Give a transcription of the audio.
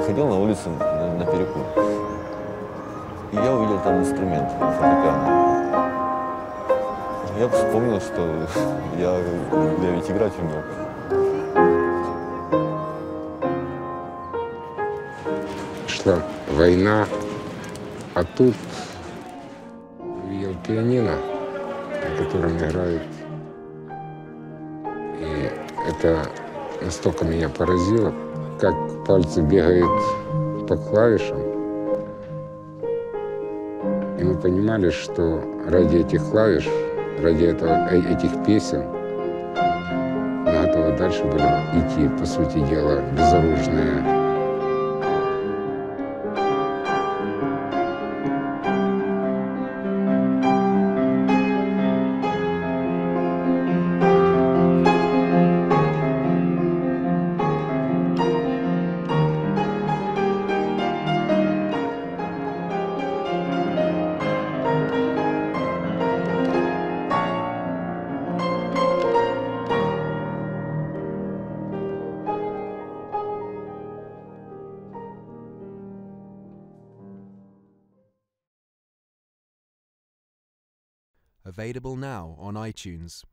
выходил на улицу на перекур. И я увидел там инструмент фортепиано. Я вспомнил, что я ведь играть умел. Шла война, а тут увидел пианино, на котором играют. И это настолько меня поразило, как пальцы бегают по клавишам. И мы понимали, что ради этих клавиш, ради этих песен надо дальше было идти, по сути дела, безоружные. Available now on iTunes.